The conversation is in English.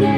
Yeah.